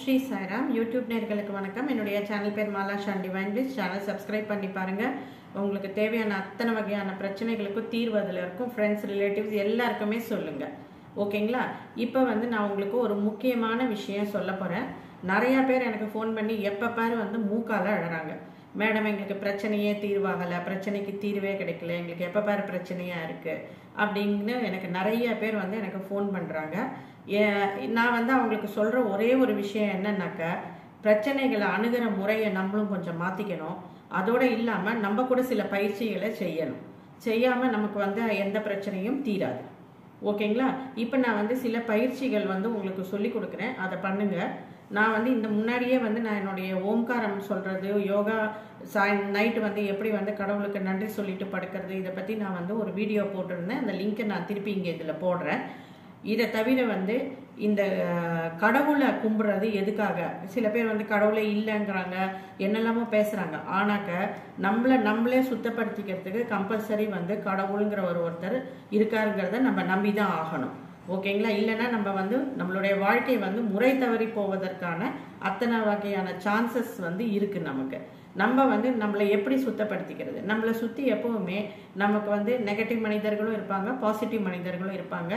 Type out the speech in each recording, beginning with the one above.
Sri Sairam YouTube நேயர்களுக்கு வணக்கம். என்னுடைய சேனல் பேர் Mala Shan divine bliss. Channel subscribe பண்ணி பாருங்கள். உங்களுக்கு தேவையான அத்தனை வகையான பிரச்சனைகளுக்கும் தீர்வு அதில் இருக்கும். ஃப்ரெண்ட்ஸ், ரிலேட்டிவ்ஸ் எல்லாருக்குமே சொல்லுங்கள், ஓகேங்களா? இப்போ வந்து நான் உங்களுக்கு ஒரு முக்கியமான விஷயம் சொல்ல போகிறேன். நிறையா பேர் எனக்கு ஃபோன் பண்ணி எப்போ பாரு வந்து மூக்கால் அழறாங்க. மேடம், எங்களுக்கு பிரச்சனையே தீர்வாகலை, பிரச்சனைக்கு தீர்வே கிடைக்கல, எங்களுக்கு எப்போ பாரு பிரச்சனையாக இருக்குது அப்படின்னு எனக்கு நிறைய பேர் வந்து எனக்கு ஃபோன் பண்ணுறாங்க. நான் வந்து அவங்களுக்கு சொல்கிற ஒரே ஒரு விஷயம் என்னன்னாக்கா, பிரச்சனைகளை அணுகிற முறையை நம்மளும் கொஞ்சம் மாற்றிக்கணும். அதோடு இல்லாமல் நம்ம கூட சில பயிற்சிகளை செய்யணும். செய்யாமல் நமக்கு வந்து எந்த பிரச்சனையும் தீராது, ஓகேங்களா? இப்போ நான் வந்து சில பயிற்சிகள் வந்து உங்களுக்கு சொல்லி கொடுக்குறேன், அதை பண்ணுங்கள். நான் வந்து இந்த முன்னாடியே வந்து நான் என்னுடைய ஓம்காரம் சொல்கிறது, யோகா நைட்டு வந்து எப்படி வந்து கடவுளுக்கு நன்றி சொல்லிட்டு படுக்கிறது, இதை பற்றி நான் வந்து ஒரு வீடியோ போட்டிருந்தேன். அந்த லிங்க்கை நான் திருப்பி இங்கே இதில் போடுறேன். இதை தவிர வந்து இந்த கடவுளை கும்பிட்றது எதுக்காக? சில பேர் வந்து கடவுளே இல்லைங்கிறாங்க, என்னெல்லாமோ பேசுகிறாங்க. ஆனாக்க நம்மளே சுத்தப்படுத்திக்கிறதுக்கு கம்பல்சரி வந்து கடவுளுங்கிற ஒருத்தர் இருக்காருங்கிறத நம்ம நம்பி தான் ஆகணும், ஓகேங்களா? இல்லைன்னா நம்ம வந்து நம்மளுடைய வாழ்க்கை வந்து முறை தவறி போவதற்கான அத்தனை வகையான சான்சஸ் வந்து இருக்குது. நமக்கு நம்ம வந்து நம்மளை எப்படி சுத்தப்படுத்திக்கிறது? நம்மளை சுற்றி எப்போவுமே நமக்கு வந்து நெகட்டிவ் மனிதர்களும் இருப்பாங்க, பாசிட்டிவ் மனிதர்களும் இருப்பாங்க.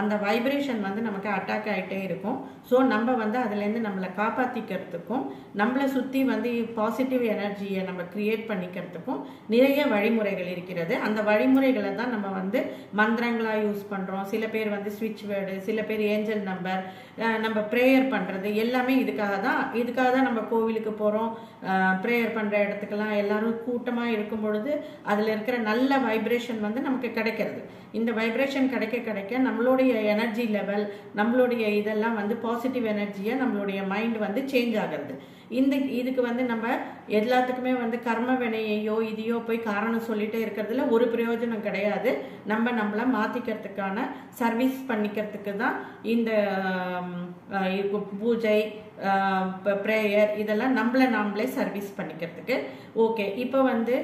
அந்த வைப்ரேஷன் வந்து நமக்கு அட்டாக் ஆகிட்டே இருக்கும். ஸோ நம்ம வந்து அதுலேருந்து நம்மளை காப்பாற்றிக்கிறதுக்கும், நம்மளை சுற்றி வந்து பாசிட்டிவ் எனர்ஜியை நம்ம க்ரியேட் பண்ணிக்கிறதுக்கும் நிறைய வழிமுறைகள் இருக்கிறது. அந்த வழிமுறைகளை தான் நம்ம வந்து மந்திரங்களாக யூஸ் பண்ணுறோம். சில பேர் வந்து ஸ்விட்ச் வேர்டு, சில பேர் ஏஞ்சல் நம்பர், நம்ம ப்ரேயர் பண்ணுறது எல்லாமே இதுக்காக தான் நம்ம கோவிலுக்கு போகிறோம். ப்ரேயர் பண்ற இடத்துக்கெல்லாம் எல்லாரும் கூட்டமா இருக்கும் பொழுது அதுல இருக்கிற நல்ல வைப்ரேஷன் வந்து நமக்கு கிடைக்கிறது. இந்த வைப்ரேஷன் கிடைக்க நம்மளுடைய எனர்ஜி லெவல், நம்மளுடைய இதெல்லாம் வந்து பாசிட்டிவ் எனர்ஜியா நம்மளுடைய மைண்ட் வந்து சேஞ்ச் ஆகிறது. இதுக்கு வந்து நம்ம எல்லாத்துக்குமே வந்து கர்ம வினையையோ இதையோ போய் காரணம் சொல்லிட்டே இருக்கிறதுல ஒரு பிரயோஜனம் கிடையாது. நம்ம நம்மளை மாத்திக்கிறதுக்கான சர்வீஸ் பண்ணிக்கிறதுக்கு தான் இந்த பூஜை, ப்ரேயர் இதெல்லாம் நம்மளே சர்வீஸ் பண்ணிக்கிறதுக்கு, ஓகே? இப்போ வந்து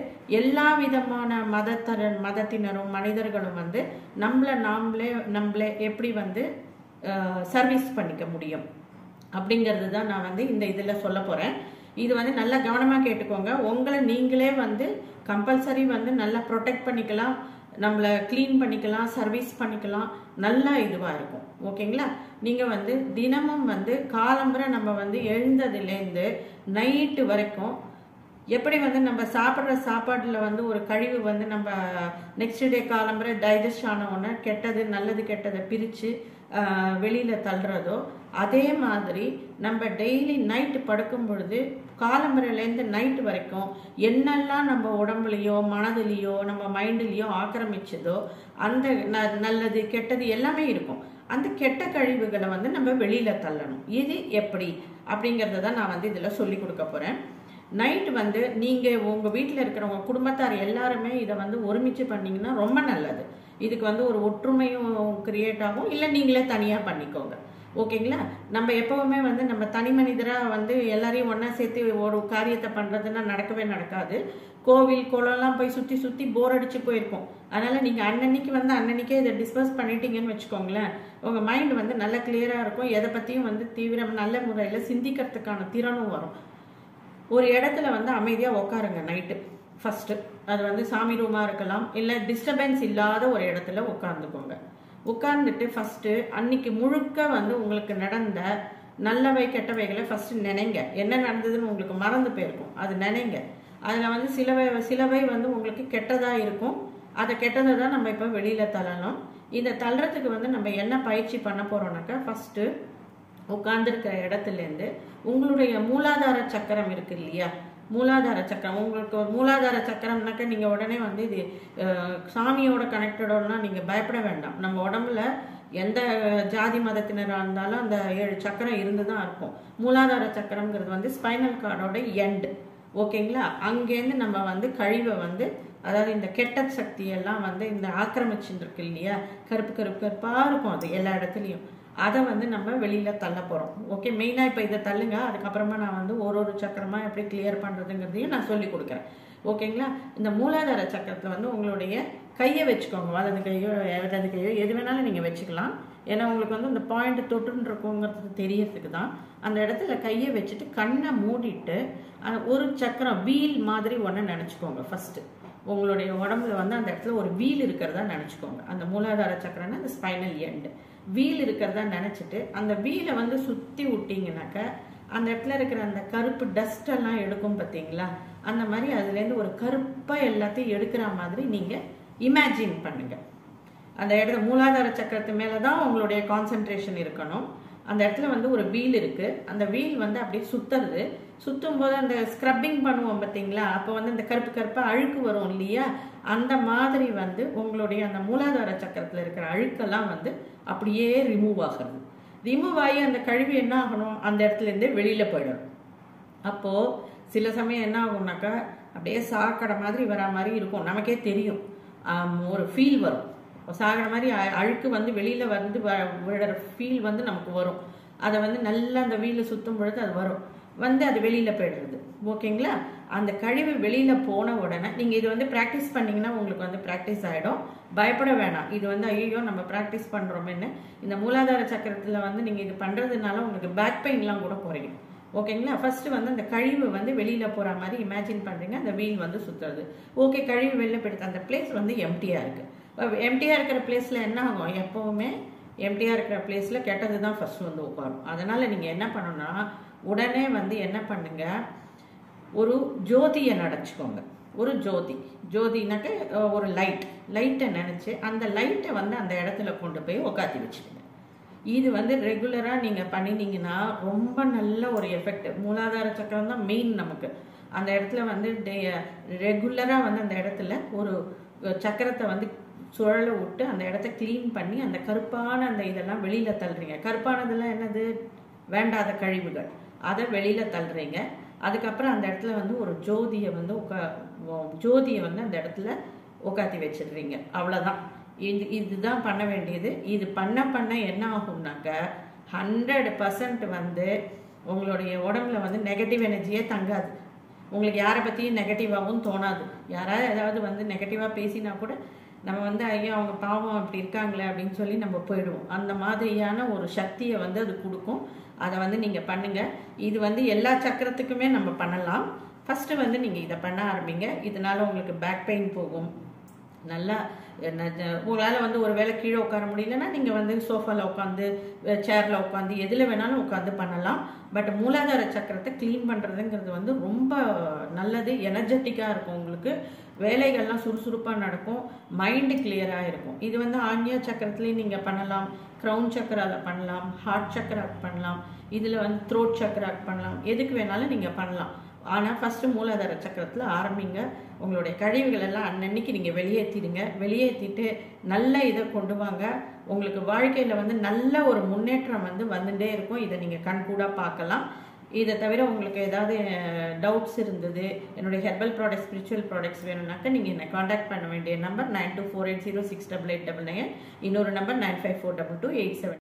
எல்லா விதமான மதத்தினரும் மனிதர்களும் வந்து நம்மளே எப்படி வந்து சர்வீஸ் பண்ணிக்க முடியும் அப்படிங்கிறது தான் நான் வந்து இந்த இதில் சொல்ல போகிறேன். இது வந்து நல்லா கவனமாக கேட்டுக்கோங்க. உங்களை நீங்களே வந்து கம்பல்சரி வந்து நல்லா ப்ரொடெக்ட் பண்ணிக்கலாம், நம்மளை க்ளீன் பண்ணிக்கலாம், சர்வீஸ் பண்ணிக்கலாம், நல்லா இதுவாக இருக்கும், ஓகேங்களா? நீங்கள் வந்து தினமும் வந்து காலம்புரை நம்ம வந்து எழுந்ததுலேருந்து நைட்டு வரைக்கும் எப்படி வந்து நம்ம சாப்பிட்ற சாப்பாட்டில் வந்து ஒரு கழிவு வந்து நம்ம நெக்ஸ்ட் டே காலம்புரை டைஜஸ்ட் ஆன ஒன்று கெட்டது நல்லது கெட்டதை பிரித்து வெளியில் தள்ளுறதோ, அதே மாதிரி நம்ம டெய்லி நைட்டு படுக்கும் பொழுது காலம்புரையிலேருந்து நைட்டு வரைக்கும் என்னெல்லாம் நம்ம உடம்புலையோ மனதிலையோ நம்ம மைண்ட்லேயோ ஆக்கிரமிச்சதோ அந்த நல்லது கெட்டது எல்லாமே இருக்கும். அந்த கெட்ட கழிவுகளை வந்து நம்ம வெளியில் தள்ளணும். இது எப்படி அப்படிங்கிறத தான் நான் வந்து இதில் சொல்லி கொடுக்க போகிறேன். நைட்டு வந்து நீங்கள் உங்கள் வீட்டில் இருக்கிற உங்கள் குடும்பத்தார் எல்லாருமே இதை வந்து ஒருமிச்சு பண்ணிங்கன்னா ரொம்ப நல்லது. இதுக்கு வந்து ஒரு ஒற்றுமையும் கிரியேட் ஆகும். இல்லை நீங்களே தனியாக பண்ணிக்கோங்க, ஓகேங்களா? நம்ம எப்போவுமே வந்து நம்ம தனி மனிதராக வந்து எல்லாரையும் ஒன்றா சேர்த்து ஒரு காரியத்தை பண்ணுறதுன்னா நடக்கவே நடக்காது. கோவில் குளம்லாம் போய் சுற்றி போர் அடிச்சு போயிருக்கோம். அதனால் நீங்கள் அன்னன்னைக்கு வந்து அன்னன்னைக்கே இதை டிஸ்கஸ் பண்ணிட்டீங்கன்னு வச்சுக்கோங்களேன், உங்கள் மைண்ட் வந்து நல்லா கிளியராக இருக்கும். எதை பற்றியும் வந்து தீவிரம் நல்ல முறையில் சிந்திக்கிறதுக்கான திறனும் வரும். ஒரு இடத்துல வந்து அமைதியாக உட்காருங்க நைட்டு ஃபஸ்ட்டு. அது வந்து சாமி ரூமாக இருக்கலாம், இல்லை டிஸ்டர்பன்ஸ் இல்லாத ஒரு இடத்துல உட்காந்துக்கோங்க. உட்கார்ந்துட்டு ஃபஸ்ட்டு அன்னைக்கு முழுக்க வந்து உங்களுக்கு நடந்த நல்லவை கெட்டவைகளை ஃபஸ்ட்டு நினைங்க. என்ன நடந்ததுன்னு உங்களுக்கு மறந்து போயிருக்கும், அது நினைங்க. அதில் வந்து சிலவை வந்து உங்களுக்கு கெட்டதாக இருக்கும். அதை கெட்டதை தான் நம்ம இப்போ வெளியில் தள்ளணும். இதை தள்ளுறதுக்கு வந்து நம்ம என்ன பயிற்சி பண்ண போகிறோம்னாக்கா, ஃபஸ்ட்டு உட்கார்ந்துருக்கிற இடத்துலேருந்து உங்களுடைய மூலாதார சக்கரம் இருக்கு இல்லையா, மூலாதார சக்கரம். உங்களுக்கு மூலாதார சக்கரம்னாக்க நீங்கள் உடனே வந்து இது சாமியோட கனெக்டடோன்னா நீங்கள் பயப்பட வேண்டாம். நம்ம உடம்புல எந்த ஜாதி மதத்தினராக இருந்தாலும் அந்த 7 சக்கரம் இருந்து தான் இருக்கும். மூலாதார சக்கரம்ங்கிறது வந்து ஸ்பைனல் கார்டோட எண்டு, ஓகேங்களா? அங்கேருந்து நம்ம வந்து கழிவை வந்து, அதாவது இந்த கெட்ட சக்தியெல்லாம் வந்து இந்த ஆக்கிரமிச்சுருக்கு இல்லையா, கருப்பாக இருக்கும் அது எல்லா இடத்துலையும், அதை வந்து நம்ம வெளியில் தள்ள போகிறோம், ஓகே? மெயினாக இப்போ இதை தள்ளுங்க. அதுக்கப்புறமா நான் வந்து ஒரு சக்கரமாக எப்படி கிளியர் பண்ணுறதுங்கிறதையும் நான் சொல்லி கொடுக்குறேன், ஓகேங்களா? இந்த மூலாதார சக்கரத்தில் வந்து உங்களுடைய கையை வச்சுக்கோங்க, வலது கையோ இடது கையோ எது வேணாலும் நீங்கள் வச்சுக்கலாம். ஏன்னா உங்களுக்கு வந்து அந்த பாயிண்ட் தொட்டுன்னு இருக்குங்கிறது தெரியறதுக்கு தான் அந்த இடத்துல கையை வச்சுட்டு கண்ணை மூடிட்டு ஒரு சக்கரம் வீல் மாதிரி ஒன்று நினச்சிக்கோங்க. ஃபஸ்ட்டு உங்களுடைய உடம்புல வந்து அந்த இடத்துல ஒரு வீல் இருக்கிறதா நினச்சிக்கோங்க. அந்த மூலாதார சக்கரம்னா அந்த ஸ்பைனல் எண்டு வீல் இருக்கிறதா நினச்சிட்டு அந்த வீலை வந்து சுற்றி விட்டிங்கனாக்கா அந்த இடத்துல இருக்கிற அந்த கருப்பு டஸ்டெல்லாம் எடுக்கும் பார்த்தீங்களா, அந்த மாதிரி அதுலேருந்து ஒரு கருப்பாக எல்லாத்தையும் எடுக்கிற மாதிரி நீங்கள் இமேஜின் பண்ணுங்கள். அந்த இடத்துல மூலாதார சக்கரத்து மேலே தான் உங்களுடைய கான்சென்ட்ரேஷன் இருக்கணும். அந்த இடத்துல வந்து ஒரு வீல் இருக்குது, அந்த வீல் வந்து அப்படியே சுற்றுறது. சுற்றும் போது அந்த ஸ்க்ரப்பிங் பண்ணுவோம் பார்த்தீங்களா, அப்போ வந்து அந்த கருப்பு கருப்பாக அழுக்கு வரும் இல்லையா, அந்த மாதிரி வந்து உங்களுடைய அந்த மூலாதார சக்கரத்தில் இருக்கிற அழுக்கெல்லாம் வந்து அப்படியே ரிமூவ் ஆகிறது. ரிமூவ் ஆகி அந்த கழிவு என்ன ஆகணும், அந்த இடத்துலேருந்து வெளியில் போயிடும். அப்போது சில சமயம் என்ன ஆகும்னாக்கா அப்படியே சாக்கடை மாதிரி வரா மாதிரி இருக்கும், நமக்கே தெரியும், ஒரு ஃபீல் வரும். சாகிற மாதிரி அழுக்கு வந்து வெளியில் வந்து விழுற ஃபீல் வந்து நமக்கு வரும். அதை வந்து நல்லா அந்த வீலை சுற்றும் பொழுது அது வரும், வந்து அது வெளியில் போயிடுறது. ஓகேங்களா, அந்த கழிவு வெளியில் போன உடனே நீங்கள் இது வந்து ப்ராக்டிஸ் பண்ணிங்கன்னா உங்களுக்கு வந்து ப்ராக்டிஸ் ஆகிடும், பயப்பட வேணாம். இது வந்து ஐயோ நம்ம ப்ராக்டிஸ் பண்ணுறோமேன்னு இந்த மூலாதார சக்கரத்தில் வந்து நீங்கள் இது பண்ணுறதுனால உங்களுக்கு பேக் பெயின்லாம் கூட குறையும். ஓகேங்களா, ஃபஸ்ட்டு வந்து அந்த கழிவு வந்து வெளியில் போகிற மாதிரி இமேஜின் பண்ணுறீங்க, அந்த வீல் வந்து சுற்றுறது. ஓகே, கழிவு வெளியில் போயிடுது, அந்த பிளேஸ் வந்து எம்டியாக இருக்குது. எம்டியாக இருக்கிற பிளேஸில் என்ன ஆகும், எப்போவுமே எம்டியாக இருக்கிற பிளேஸில் கெட்டது தான் ஃபஸ்ட்டு வந்து உட்காரும். அதனால் நீங்கள் என்ன பண்ணணும்னா உடனே வந்து என்ன பண்ணுங்கள், ஒரு ஜோதியை நினச்சிக்கோங்க. ஒரு ஜோதினாக்க ஒரு லைட்டை நினச்சி அந்த லைட்டை வந்து அந்த இடத்துல கொண்டு போய் உக்காத்தி வச்சுக்கோங்க. இது வந்து ரெகுலராக நீங்கள் பண்ணினீங்கன்னா ரொம்ப நல்ல ஒரு எஃபெக்ட். மூலாதார சக்கரம் தான் மெயின் நமக்கு. அந்த இடத்துல வந்து ரெகுலராக வந்து அந்த இடத்துல ஒரு சக்கரத்தை வந்து சுழல விட்டு அந்த இடத்த க்ளீன் பண்ணி அந்த கருப்பான அந்த இதெல்லாம் வெளியில் தள்ளுறீங்க. கருப்பானதெல்லாம் என்னது, வேண்டாத கழிவுகள், அதை வெளியில் தள்ளுறீங்க. அதுக்கப்புறம் அந்த இடத்துல வந்து ஒரு ஜோதியை வந்து அந்த இடத்துல உக்காத்தி வச்சிடுறீங்க. அவ்வளோதான், இதுதான் பண்ண வேண்டியது. இது பண்ண என்ன ஆகும்னாக்க 100% வந்து உங்களுடைய உடம்புல வந்து நெகட்டிவ் எனர்ஜியே தங்காது. உங்களுக்கு யாரை பற்றியும் நெகட்டிவாகவும் தோணாது. யாராவது ஏதாவது வந்து நெகட்டிவாக பேசினா கூட நம்ம வந்து ஐயா அவங்க பாவம் அப்படி இருக்காங்களே அப்படின்னு சொல்லி நம்ம போயிடுவோம். அந்த மாதிரியான ஒரு சக்தியை வந்து அது கொடுக்கும். அதை வந்து நீங்கள் பண்ணுங்கள். இது வந்து எல்லா சக்கரத்துக்குமே நம்ம பண்ணலாம். ஃபஸ்ட்டு வந்து நீங்கள் இதை பண்ண ஆரம்பிங்க. இதனால் உங்களுக்கு பேக் பெயின் போகும். நல்லா உங்களால் வந்து ஒரு வேளை கீழே உட்கார முடியலன்னா நீங்கள் வந்து சோஃபாவில் உட்காந்து, சேரில் உட்காந்து, எதில் வேணாலும் உட்காந்து பண்ணலாம். பட் மூலாதார சக்கரத்தை க்ளீன் பண்ணுறதுங்கிறது வந்து ரொம்ப நல்லது. எனர்ஜெட்டிக்காக இருக்கும், உங்களுக்கு வேலைகள்லாம் சுறுசுறுப்பாக நடக்கும், மைண்டு கிளியராக இருக்கும். இது வந்து ஆன்யா சக்கரத்துலேயும் நீங்கள் பண்ணலாம், க்ரௌன் சக்கராக பண்ணலாம், ஹார்ட் சக்கராக பண்ணலாம், இதில் வந்து த்ரோட் சக்கராக பண்ணலாம், எதுக்கு வேணாலும் நீங்கள் பண்ணலாம். ஆனால் ஃபஸ்ட்டு மூலாதார சக்கரத்தில் ஆரம்பிங்க. உங்களுடைய கழிவுகள் எல்லாம் அன்னன்னைக்கு நீங்கள் வெளியேற்றிடுங்க. வெளியேற்றிட்டு நல்ல இதை கொண்டு வாங்க. உங்களுக்கு வாழ்க்கையில் வந்து நல்ல ஒரு முன்னேற்றம் வந்து வந்துட்டே இருக்கும். இதை நீங்கள் கண்கூடாக பார்க்கலாம். இதை தவிர உங்களுக்கு ஏதாவது டவுட்ஸ் இருந்தது, என்னுடைய ஹெர்பல் ப்ராடக்ட்ஸ், ஸ்பிரிச்சுவல் ப்ராடக்ட்ஸ் வேணும்னாக்கா நீங்கள் என்னை காண்டாக்ட் பண்ண வேண்டிய நம்பர் 9248068899, இன்னொரு நம்பர் 95422878.